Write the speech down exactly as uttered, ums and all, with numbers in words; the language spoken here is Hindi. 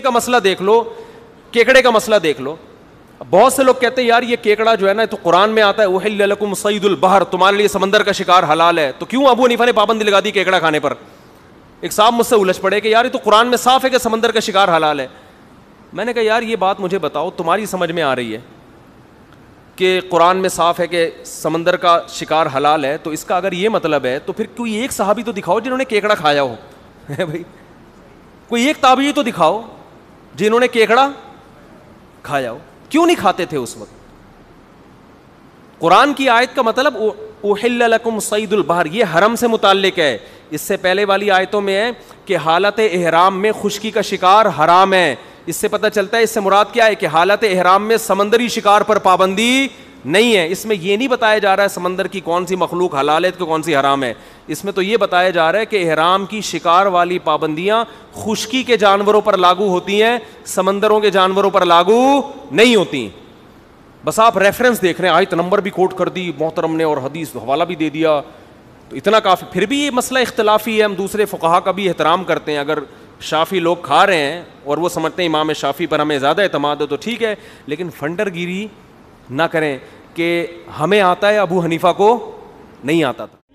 झींगे का मसला देख लो, केकड़े का मसला देख लो। बहुत से लोग कहते हैं यार ये केकड़ा जो है ना तो कुरान में आता है उहिल्ल लकुम सईदुल बहर, तुम्हारे लिए समंदर का शिकार हलाल है, तो क्यों अबू हनीफा ने पाबंदी लगा दी केकड़ा खाने पर? एक साहब मुझसे उलझ पड़े कि यार ये तो कुरान में साफ है कि समंदर का शिकार हलाल है। मैंने कहा यार ये बात मुझे बताओ तुम्हारी समझ में आ रही है कि कुरान में साफ है कि समंदर का शिकार हलाल है, तो इसका अगर ये मतलब है तो फिर कोई एक सहाबी तो दिखाओ जिन्होंने केकड़ा खाया हो भाई, कोई एक ताबी तो दिखाओ जिन्होंने केकड़ा खाया हो। क्यों नहीं खाते थे उस वक्त? कुरान की आयत का मतलब उहिल्ल लकुम सईदुल बहर ये हरम से मुताल्लिक है। इससे पहले वाली आयतों में है कि हालत एहराम में खुश्की का शिकार हराम है। इससे पता चलता है इससे मुराद क्या है कि हालत एहराम में समंदरी शिकार पर पाबंदी नहीं है। इसमें यह नहीं बताया जा रहा है समंदर की कौन सी मखलूक हलाल है तो कौन सी हराम है। इसमें तो ये बताया जा रहा है कि एहराम की शिकार वाली पाबंदियां खुश्की के जानवरों पर लागू होती हैं, समंदरों के जानवरों पर लागू नहीं होती। बस आप रेफरेंस देख रहे हैं, आयत नंबर भी कोट कर दी मोहतरम ने और हदीस हवाला भी दे दिया, तो इतना काफ़ी। फिर भी ये मसला इख्तलाफी है, हम दूसरे फुकाहा का भी एहतराम करते हैं। अगर शाफी लोग खा रहे हैं और वो समझते हैं इमाम शाफी पर हमें ज़्यादा एतमाद है तो ठीक है, लेकिन फंडरगिरी ना करें कि हमें आता है अबू हनीफा को नहीं आता था।